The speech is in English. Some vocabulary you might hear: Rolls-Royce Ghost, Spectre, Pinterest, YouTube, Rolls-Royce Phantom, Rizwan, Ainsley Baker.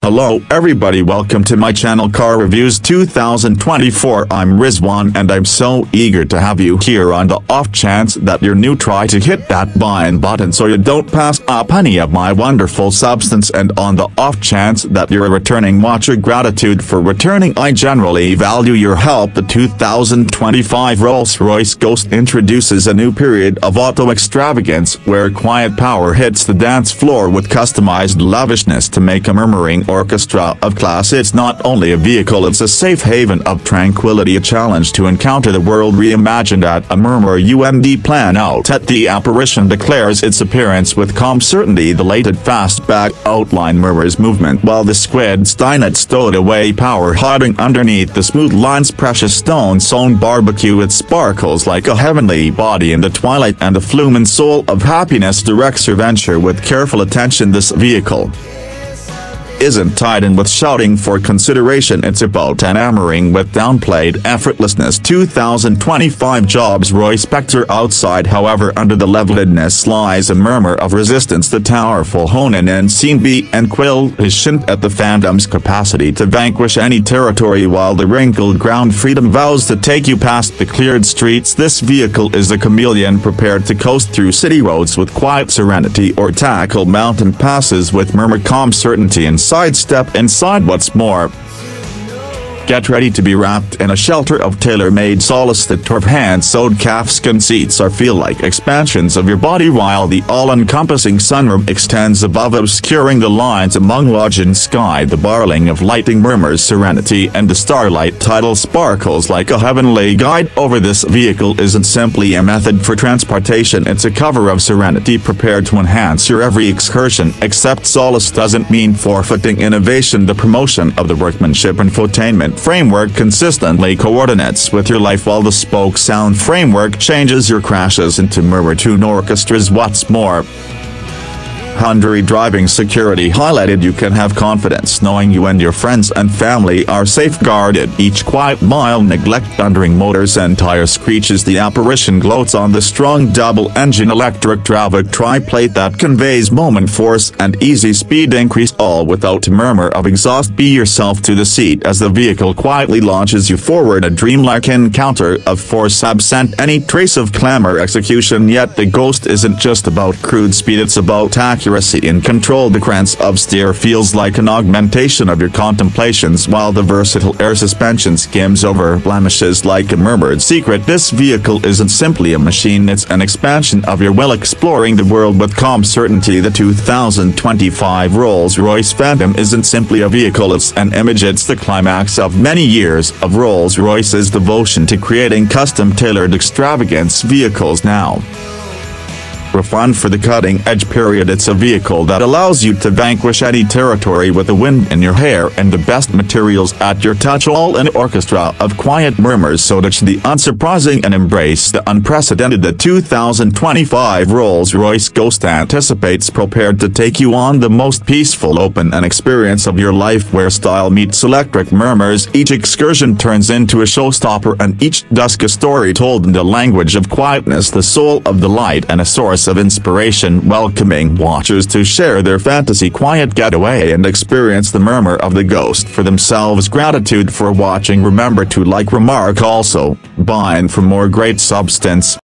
Hello everybody, welcome to my channel Car Reviews 2024. I'm Rizwan and I'm so eager to have you here. On the off chance that you're new, try to hit that buying button so you don't pass up any of my wonderful substance. And on the off chance that you're a returning watcher, gratitude for returning. I generally value your help. The 2025 Rolls-Royce Ghost introduces a new period of auto extravagance where quiet power hits the dance floor with customized lavishness to make a murmuring orchestra of class. It's not only a vehicle, it's a safe haven of tranquility, a challenge to encounter the world reimagined at a murmur. UMD plan out at the apparition declares its appearance with calm certainty. The lated fastback outline murmurs movement while the squid steinet stowed away power hiding underneath the smooth lines. Precious stone sewn barbecue, it sparkles like a heavenly body in the twilight, and the flume and soul of happiness directs your venture with careful attention. This vehicle isn't tied in with shouting for consideration, it's about enamoring with downplayed effortlessness. 2025 Rolls-Royce Spectre. Outside, however, under the leveledness lies a murmur of resistance. The powerful Honan and Sinbi and Quill is shint at the Phantom's capacity to vanquish any territory, while the wrinkled ground freedom vows to take you past the cleared streets. This vehicle is a chameleon prepared to coast through city roads with quiet serenity or tackle mountain passes with murmur calm certainty and sidestep inside. What's more, get ready to be wrapped in a shelter of tailor-made solace. The turf hand-sewed calfskin seats are feel like expansions of your body, while the all-encompassing sunroom extends above, obscuring the lines among lodge and sky. The barling of lighting murmurs serenity, and the starlight title sparkles like a heavenly guide over. This vehicle isn't simply a method for transportation, it's a cover of serenity prepared to enhance your every excursion. Except solace doesn't mean forfeiting innovation. The promotion of the workmanship and infotainment framework consistently coordinates with your life, while the spoke sound framework changes your crashes into murmur-tuned orchestras. What's more, Hungary driving security highlighted. You can have confidence knowing you and your friends and family are safeguarded. Each quiet mile neglect thundering motors and tire screeches. The apparition gloats on the strong double-engine electric traffic triplate that conveys moment, force and easy speed increase, all without a murmur of exhaust. Be yourself to the seat as the vehicle quietly launches you forward, a dreamlike encounter of force absent any trace of clamor execution. Yet the Ghost isn't just about crude speed, it's about accuracy in control. The krantz of steer feels like an augmentation of your contemplations, while the versatile air suspension skims over blemishes like a murmured secret. This vehicle isn't simply a machine, it's an expansion of your will, exploring the world with calm certainty. The 2025 Rolls-Royce Phantom isn't simply a vehicle, it's an image. It's the climax of many years of Rolls-Royce's devotion to creating custom-tailored extravagance. Vehicles now refined for the cutting-edge period, it's a vehicle that allows you to vanquish any territory with the wind in your hair and the best materials at your touch, all an orchestra of quiet murmurs so that the unsurprising and embrace the unprecedented. The 2025 Rolls-Royce Ghost anticipates, prepared to take you on the most peaceful, open and experience of your life, where style meets electric murmurs. Each excursion turns into a showstopper, and each dusk a story told in the language of quietness, the soul of the light and a source of inspiration, welcoming watchers to share their fantasy quiet getaway and experience the murmur of the Ghost for themselves. Gratitude for watching. Remember to like, remark, also buying for more great substance.